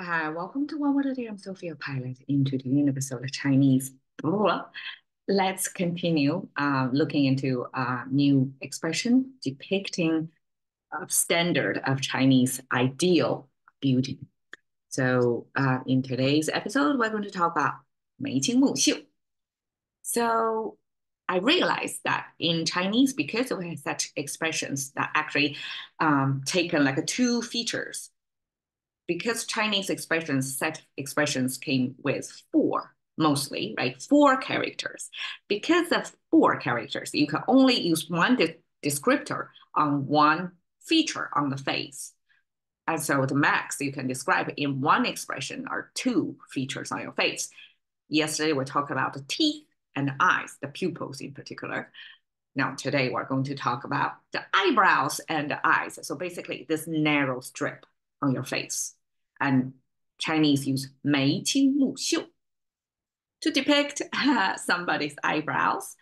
Welcome to One Word a Day. I'm Sophia Pilot into the Universal Chinese. Let's continue looking into a new expression depicting a standard of Chinese ideal beauty. So in today's episode, we're going to talk about méi qīng mù xiù. So I realized that in Chinese, because we have such expressions that actually taken like two features, because Chinese expressions, set expressions came with four, mostly, right? Four characters. Because of four characters, you can only use one descriptor on one feature on the face. And so the max you can describe in one expression are two features on your face. Yesterday, we talked about the teeth and the eyes, the pupils in particular. Now, today, we're going to talk about the eyebrows and the eyes. So basically, this narrow strip on your face. And Chinese use méi qīng mù xiù to depict somebody's eyebrows.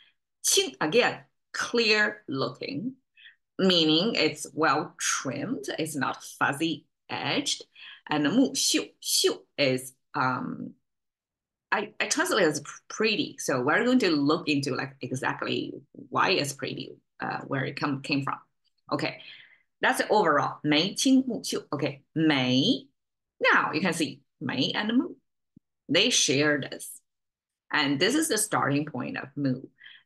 Qīng, again, clear looking, meaning it's well trimmed, it's not fuzzy edged. And mù xiù, xiu is, I translate it as pretty. So we're going to look into like exactly why it's pretty, where it came from. Okay. That's the overall, méi qīng mù xiù. Okay, méi. Now you can see méi and mù. They share this. And this is the starting point of mù,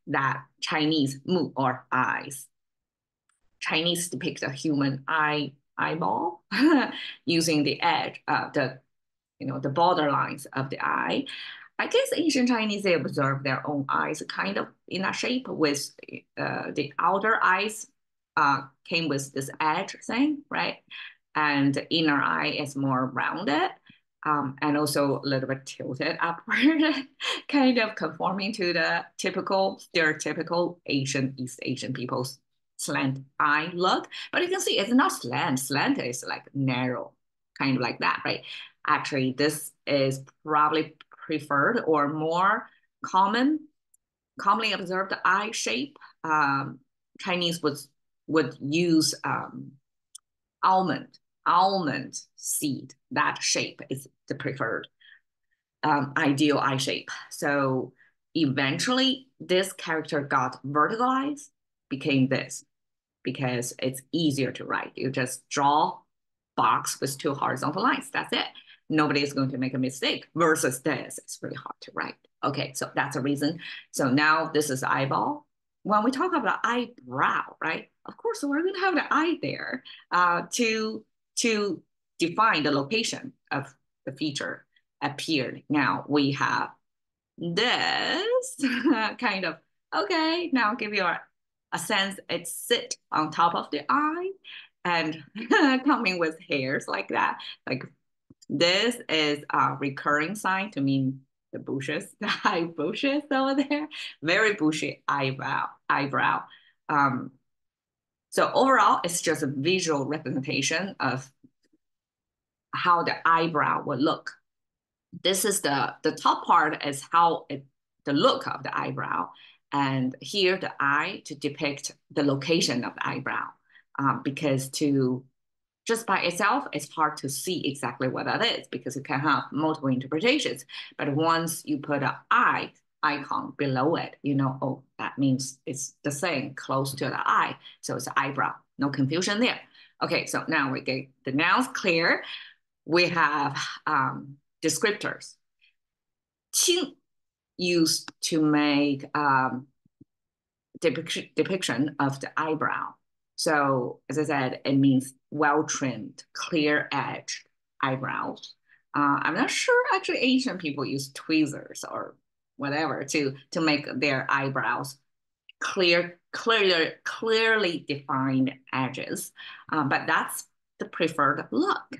that Chinese mù or eyes. Chinese depict a human eyeball using the edge of the borderlines of the eye. I guess ancient Chinese, they observe their own eyes kind of in a shape with the outer eyes came with this edge thing, right? And the inner eye is more rounded and also a little bit tilted upward, kind of conforming to the stereotypical East Asian people's slant eye look. But you can see it's not slant. Slant is like narrow, kind of like that, right? Actually, this is probably preferred or more commonly observed eye shape. Chinese would use almond seed. That shape is the preferred ideal eye shape. So eventually this character got verticalized, became this, because it's easier to write. You just draw box with two horizontal lines. That's it. Nobody is going to make a mistake versus this. It's really hard to write. Okay, so that's a reason. So now this is eyeball. When we talk about eyebrow, right? Of course, we're going to have the eye there to define the location of the feature appeared. Now we have this kind of, okay, now give you a sense it sit on top of the eye and coming with hairs like that. Like this is a recurring sign to mean the bushes, the eye bushes over there. Very bushy eyebrow. So overall, it's just a visual representation of how the eyebrow would look. This is the top part is how the look of the eyebrow. And here the eye to depict the location of the eyebrow. Because just by itself, it's hard to see exactly what that is because you can have multiple interpretations. But once you put an eye icon below it, you know, oh, that means it's the same close to the eye. So it's eyebrow, no confusion there. Okay, so now we get the nouns clear. We have descriptors. Qīng used to make depiction of the eyebrow. So as I said, it means well-trimmed, clear-edged eyebrows. I'm not sure actually Asian people use tweezers or whatever to make their eyebrows clearly defined edges. But that's the preferred look.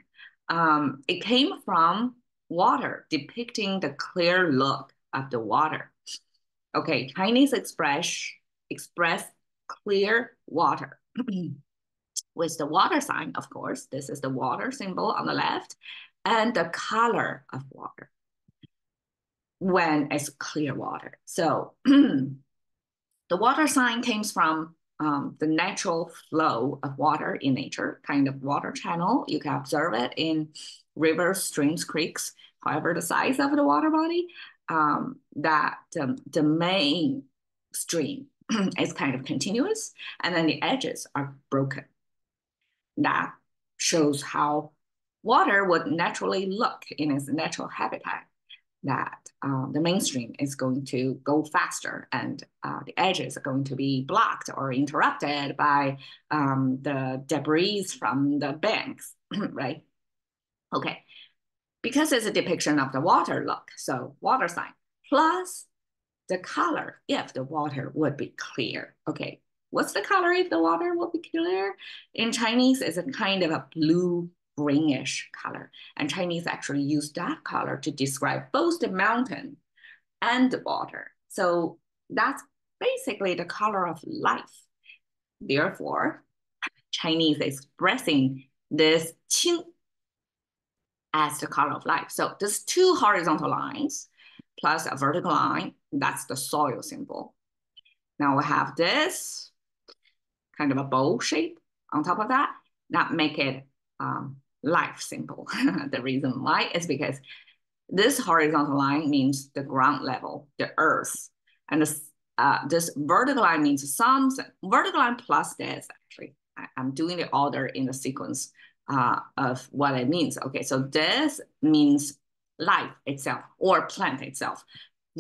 It came from water, depicting the clear look of the water. Okay, Chinese express clear water. With the water sign, of course, this is the water symbol on the left, and the color of water when it's clear water. So the water sign comes from the natural flow of water in nature, kind of water channel. You can observe it in rivers, streams, creeks, however the size of the water body, that the main stream is kind of continuous, and then the edges are broken. That shows how water would naturally look in its natural habitat, that the mainstream is going to go faster and the edges are going to be blocked or interrupted by the debris from the banks, right? Okay, because it's a depiction of the water look, so water sign, plus the color if the water would be clear. Okay, what's the color if the water would be clear? In Chinese, it's a kind of a blue greenish color, and Chinese actually use that color to describe both the mountain and the water. So that's basically the color of life. Therefore, Chinese is expressing this qīng as the color of life. So there's two horizontal lines plus a vertical line, that's the soil symbol. Now we have this kind of a bowl shape on top of that, that make it life symbol. The reason why is because this horizontal line means the ground level, the earth, and this, this vertical line means some vertical line plus this. Actually, I'm doing the order in the sequence of what it means. Okay, so this means life itself or plant itself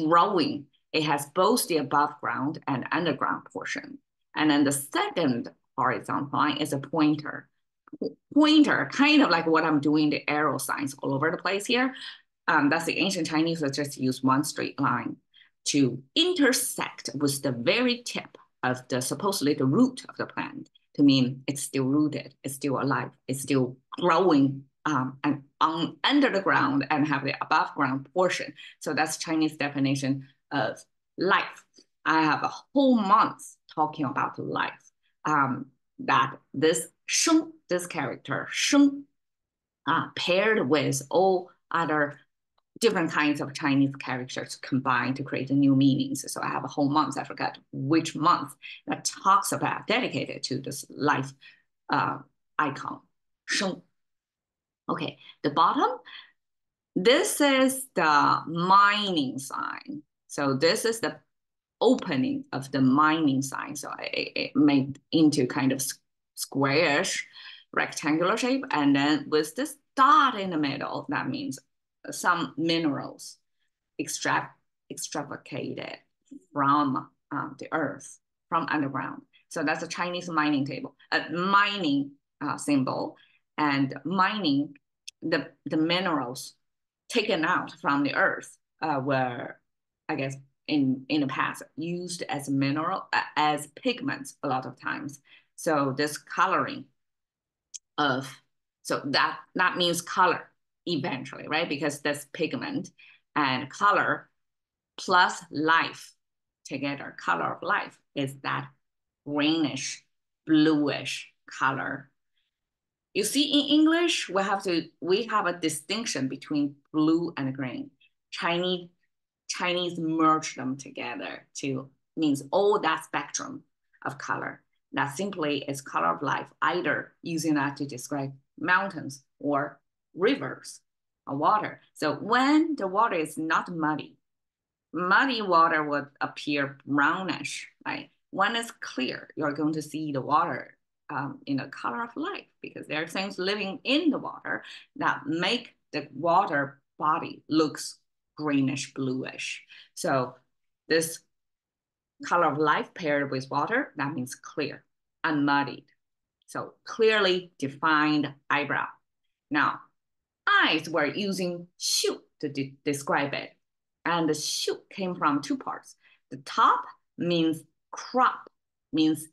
growing. It has both the above ground and underground portion, and then the second horizontal line is a pointer. Pointer, kind of like what I'm doing, the arrow signs all over the place here. That's the ancient Chinese that just use one straight line to intersect with the very tip of the supposedly the root of the plant, to mean it's still rooted, it's still alive, it's still growing and on under the ground and have the above ground portion. So that's Chinese definition of life. I have a whole month talking about life. That this sheng, this character sheng, paired with all other different kinds of Chinese characters combined to create new meanings. So I have a whole month, I forgot which month, that talks about, dedicated to this life icon, sheng. Okay, the bottom, this is the mining sign. So this is the opening of the mining sign. So it made into kind of squarish, rectangular shape. And then with this dot in the middle, that means some minerals extravacated from the earth, from underground. So that's a Chinese mining table, a mining symbol, and mining, the minerals taken out from the earth were, I guess, in the past used as mineral, as pigments a lot of times. So this coloring of, so that means color eventually, right? Because this pigment and color plus life together, color of life is that greenish, bluish color. You see, in English, we have a distinction between blue and green. Chinese merge them together to means all that spectrum of color. That simply is color of life, either using that to describe mountains or rivers or water. So when the water is not muddy, muddy water would appear brownish, right? When it's clear, you're going to see the water in the color of life, because there are things living in the water that make the water body looks greenish, bluish. So this color of life paired with water, that means clear, unmuddied. So clearly defined eyebrow. Now, eyes were using xiu to describe it. And the xiu came from two parts. The top means crop, means,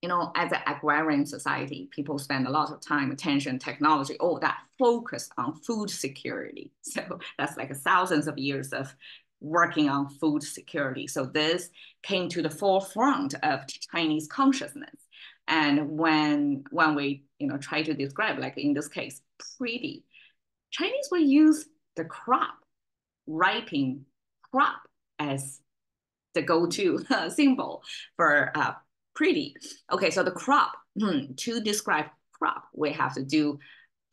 you know, as an agrarian society, people spend a lot of time, attention, technology, all that focus on food security. So that's like thousands of years of working on food security. So this came to the forefront of Chinese consciousness. And when we, you know, try to describe, like in this case, pretty, Chinese will use the crop, ripening crop as the go-to symbol for pretty. Okay, so the crop, to describe crop, we have to do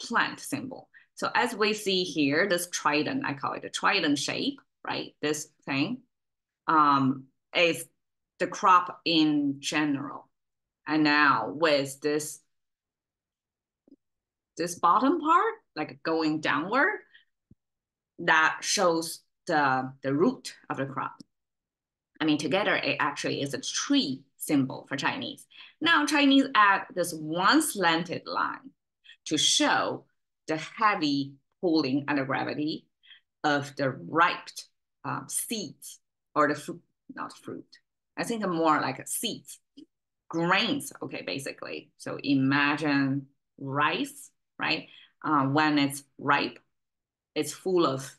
plant symbol. So as we see here, this trident, I call it a trident shape, right? This thing is the crop in general. And now with this bottom part, like going downward, that shows the root of the crop. I mean, together it actually is a tree symbol for Chinese. Now Chinese add this one slanted line to show the heavy pulling under gravity of the ripe seeds or the fruit, not fruit. I think more like seeds, grains, okay, basically. So imagine rice, right? When it's ripe, it's full of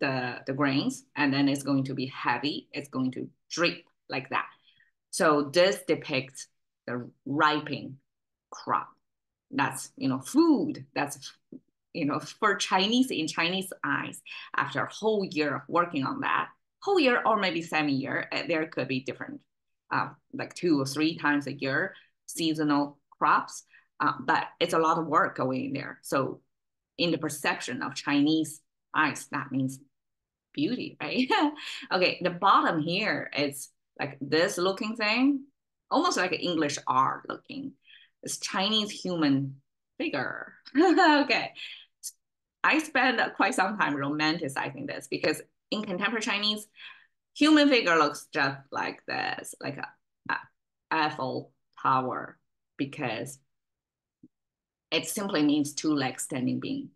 the grains, and then it's going to be heavy. It's going to drip like that. So this depicts the ripening crop. That's, you know, food. That's, you know, for Chinese, in Chinese eyes, after a whole year of working on that, whole year or maybe semi-year, there could be different, like 2 or 3 times a year, seasonal crops, but it's a lot of work going in there. So in the perception of Chinese eyes, that means beauty, right? Okay, the bottom here is like this looking thing, almost like an English R looking. It's Chinese human figure. Okay. I spent quite some time romanticizing this because in contemporary Chinese, human figure looks just like this, like an Eiffel Tower, because it simply means 2 legs standing being.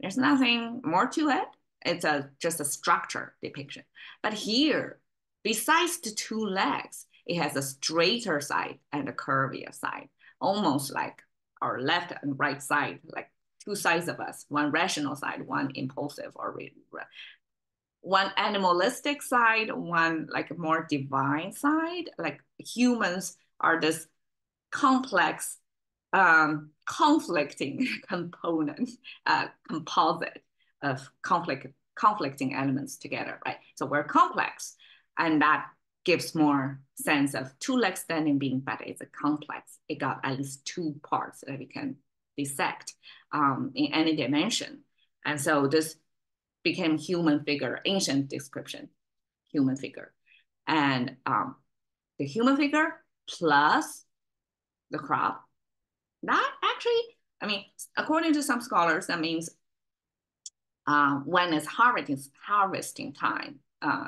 There's nothing more to it. It's just a structure depiction. But here, besides the 2 legs, it has a straighter side and a curvier side, almost like our left and right side, like 2 sides of us, one rational side, one impulsive, or one animalistic side, one like more divine side. Like humans are this complex, conflicting component, composite of conflicting elements together, right? So we're complex, and that gives more sense of 2 legs standing being, but it's a complex. It got at least 2 parts that we can dissect in any dimension. And so this became human figure, ancient description, human figure. And the human figure plus the crop, that actually, I mean, according to some scholars, that means when it's harvesting time,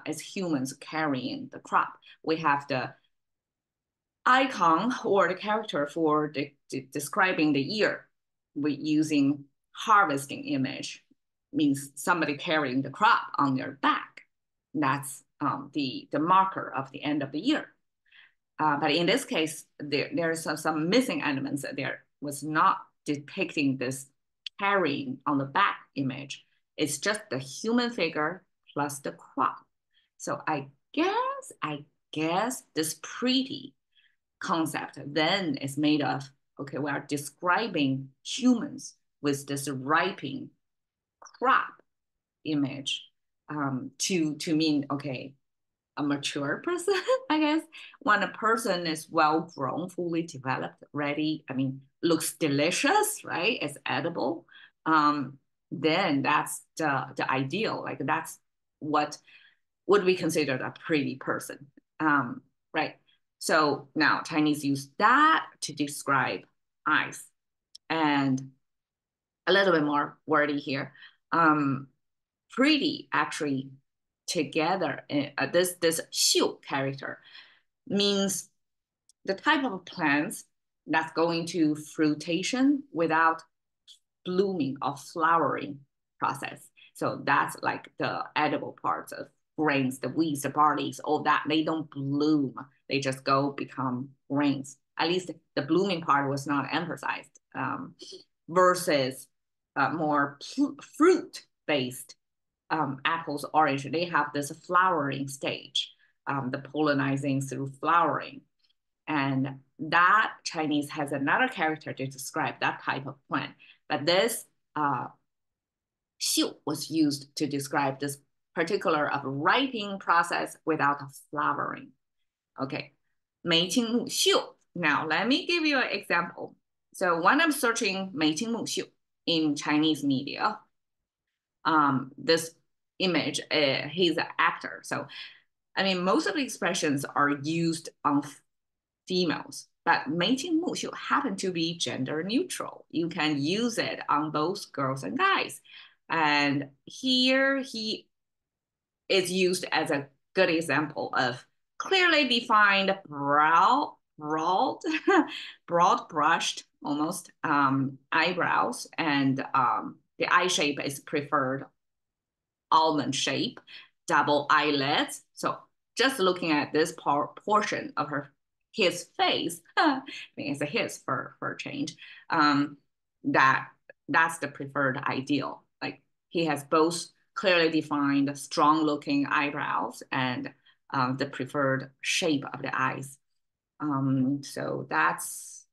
as humans carrying the crop, we have the icon or the character for describing the year. We're using harvesting image, means somebody carrying the crop on their back. That's the marker of the end of the year. But in this case, there are some missing elements. There was not depicting this carrying on the back image. It's just the human figure plus the crop. So I guess this pretty concept then is made of, okay, we are describing humans with this ripening crop image to mean, okay, a mature person, I guess. When a person is well-grown, fully developed, ready, I mean, looks delicious, right? It's edible. Then that's the ideal, like that's what would be considered a pretty person, right? So now Chinese use that to describe eyes. And a little bit more wordy here. Pretty actually together, this xiu character means the type of plants that's going to fruitation without blooming or flowering process. So that's like the edible parts of grains, the weeds, the barleys, all that. They don't bloom. They just go become grains. At least the blooming part was not emphasized versus more fruit-based apples, orange. They have this flowering stage, the pollinizing through flowering. And that Chinese has another character to describe that type of plant. But this xiu was used to describe this particular of ripening process without flowering. Okay, méi qīng mù xiù. Now, let me give you an example. So when I'm searching méi qīng mù xiù in Chinese media, this image, he's an actor. So, I mean, most of the expressions are used on females, but méi qīng mù xiù happen to be gender neutral. You can use it on both girls and guys. And here he is used as a good example of clearly defined broad brushed almost eyebrows, and the eye shape is preferred almond shape, double eyelids. So just looking at this portion of his face, I mean, it's his for change, that's the preferred ideal. Like he has both clearly defined strong looking eyebrows and the preferred shape of the eyes. So that's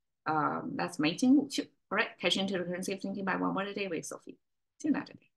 méi qīng mù xiù. All right, catch into the currency of thinking by one word a day with Sophie. See you later.